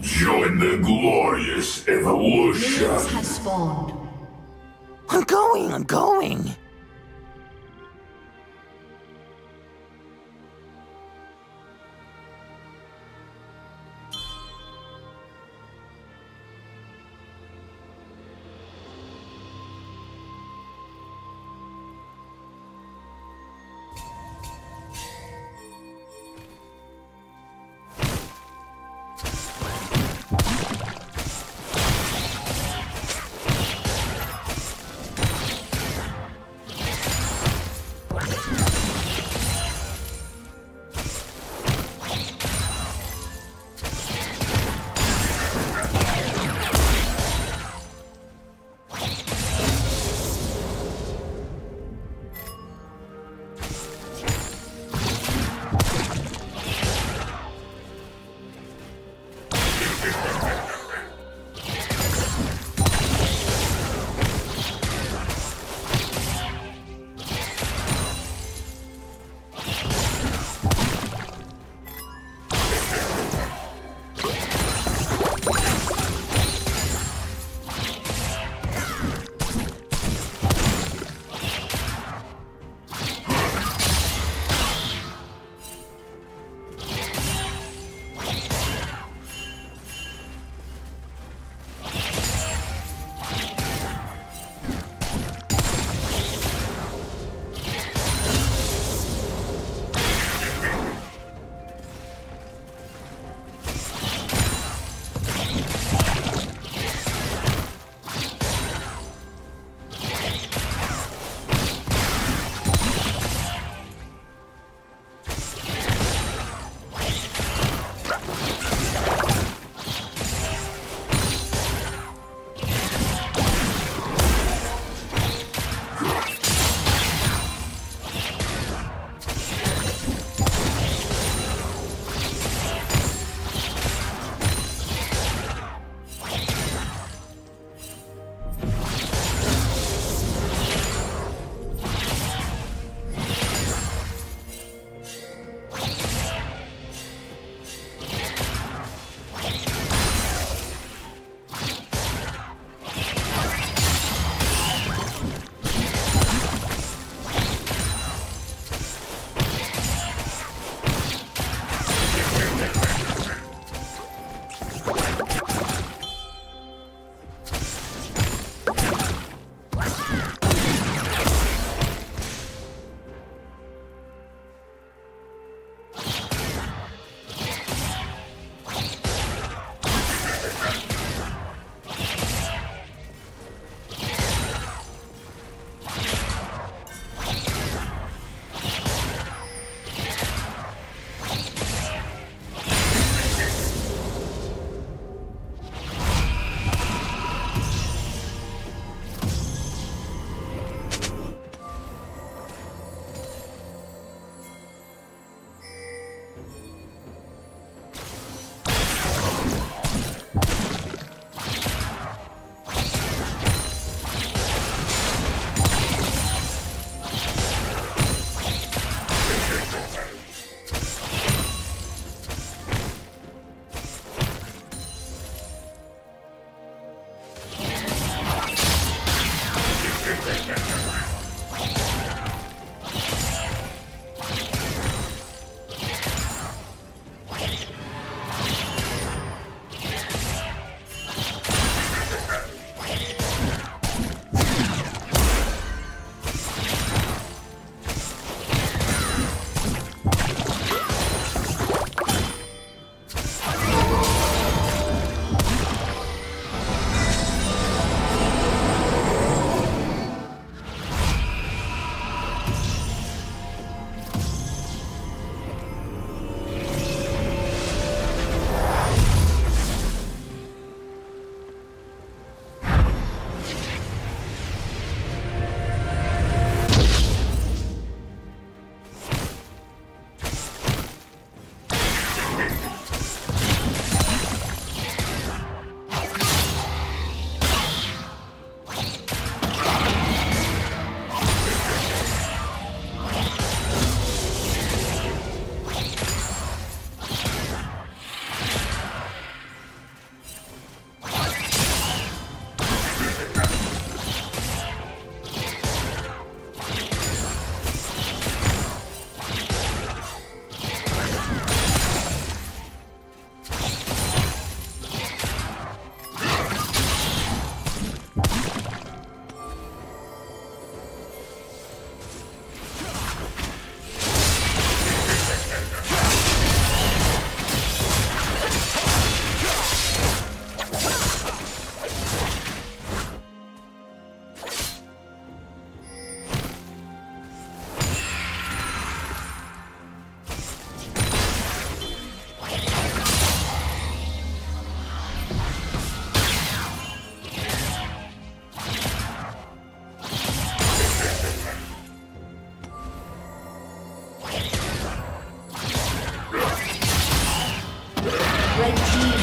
Join the glorious evolution. Minions have spawned. I'm going.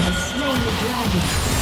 has slain the dragon.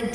Red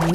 Blue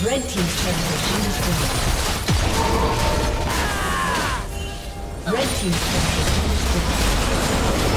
Red team's turret has been destroyed. Red team's turret has been destroyed.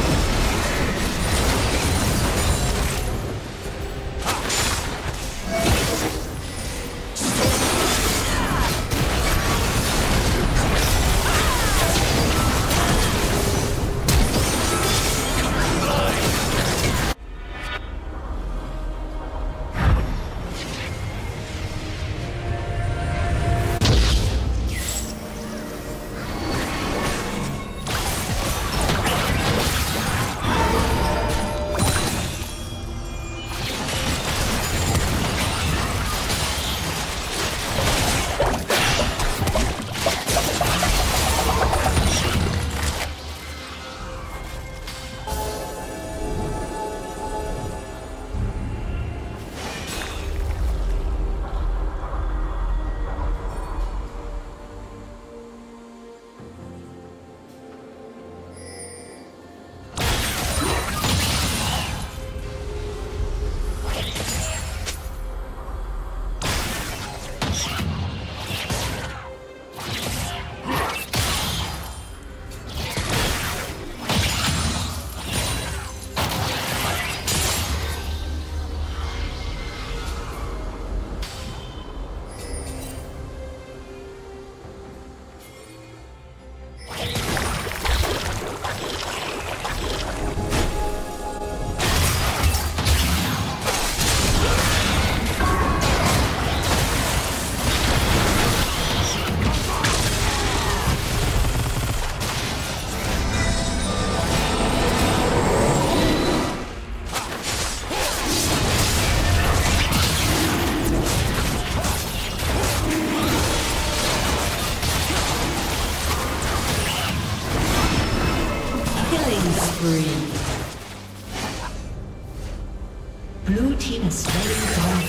Blue team is slain down.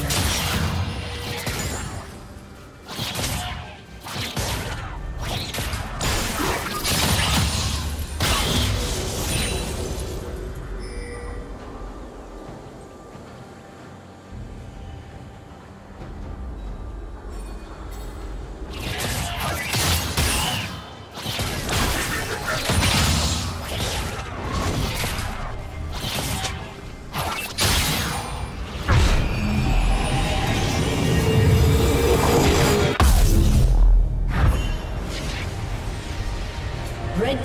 Red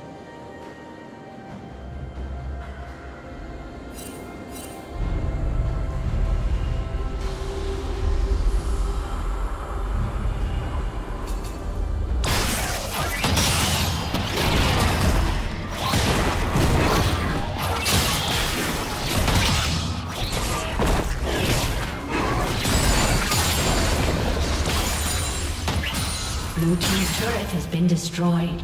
Blue team's turret has been destroyed.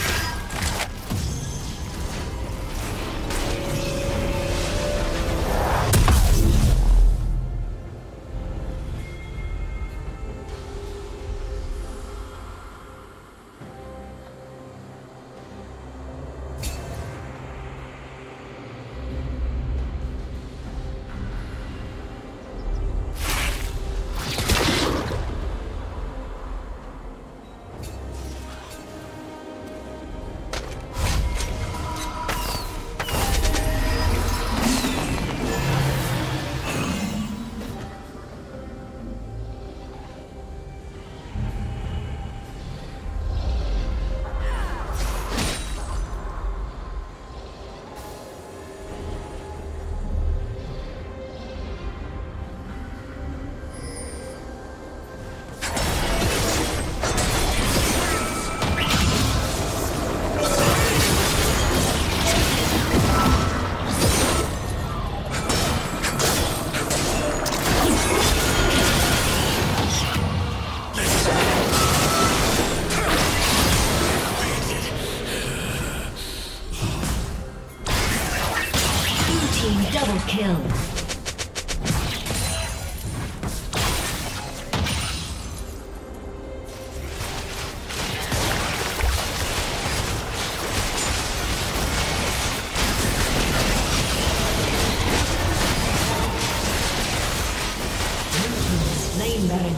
Double kill. Slain Baron.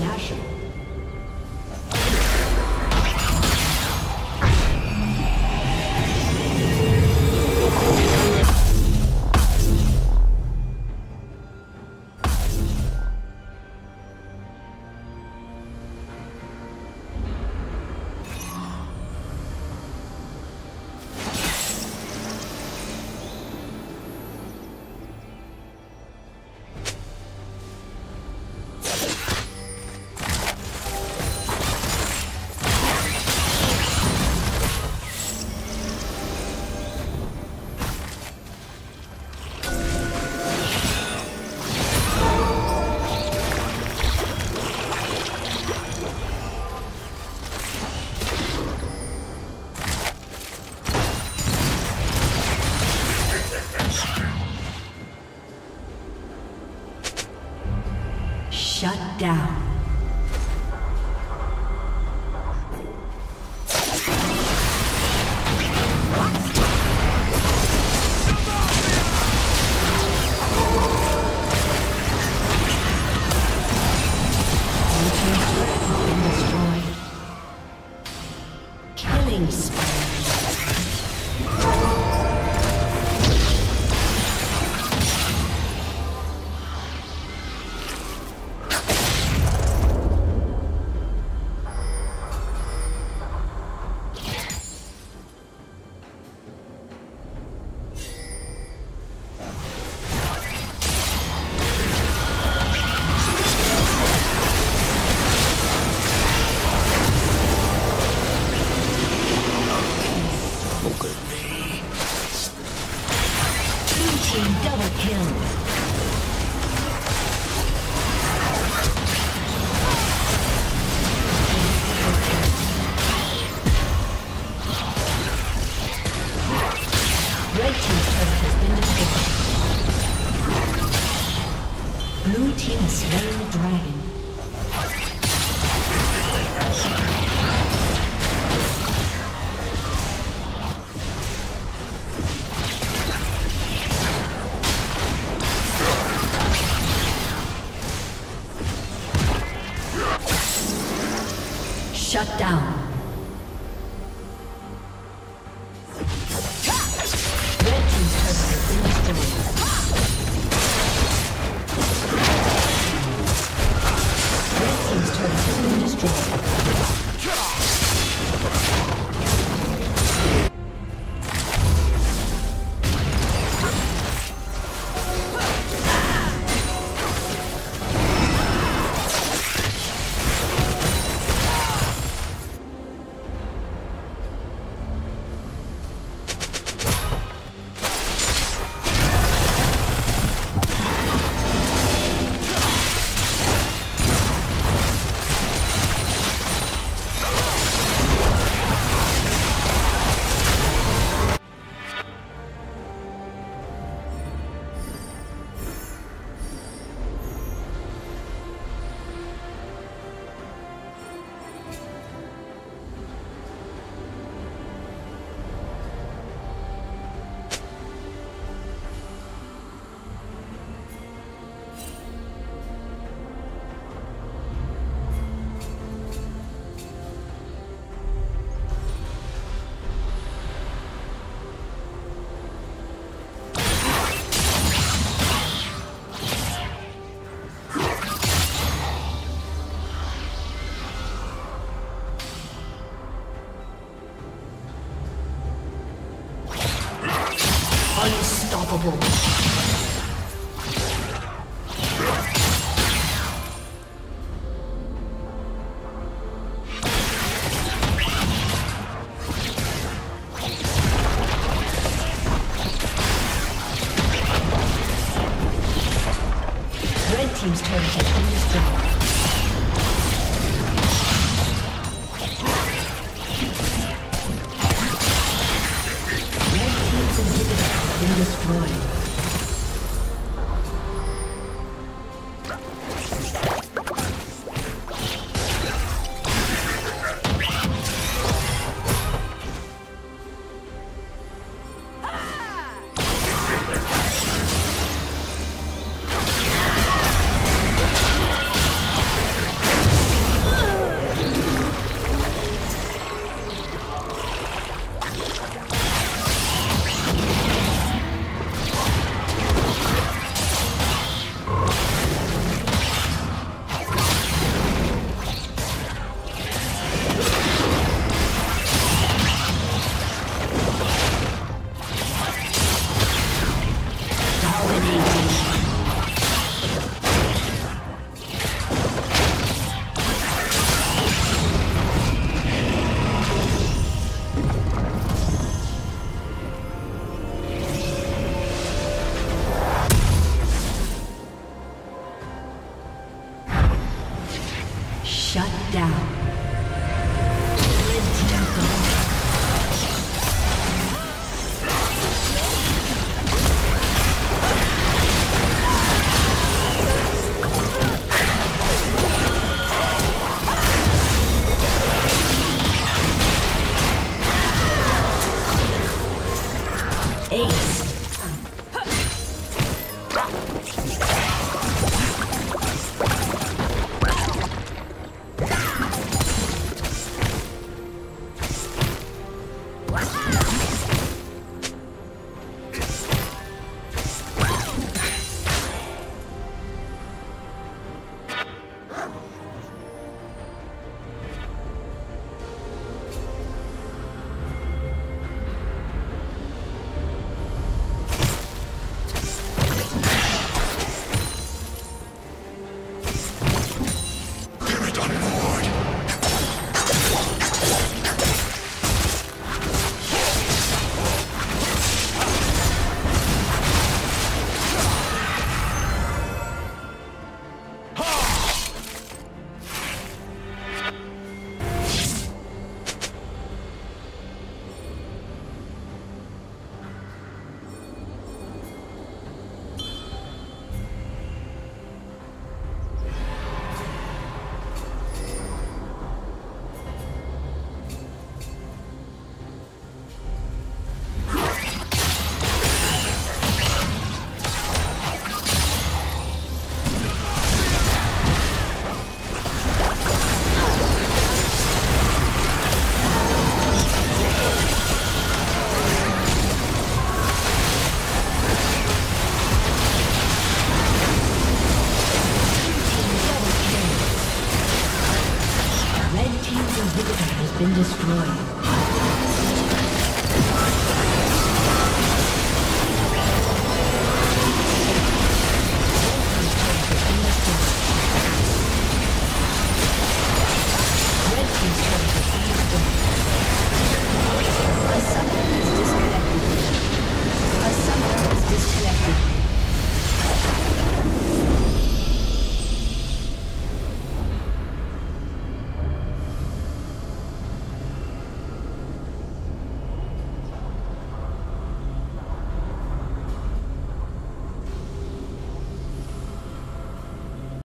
down. Shut down. Team's turret has been destroyed. destroyed.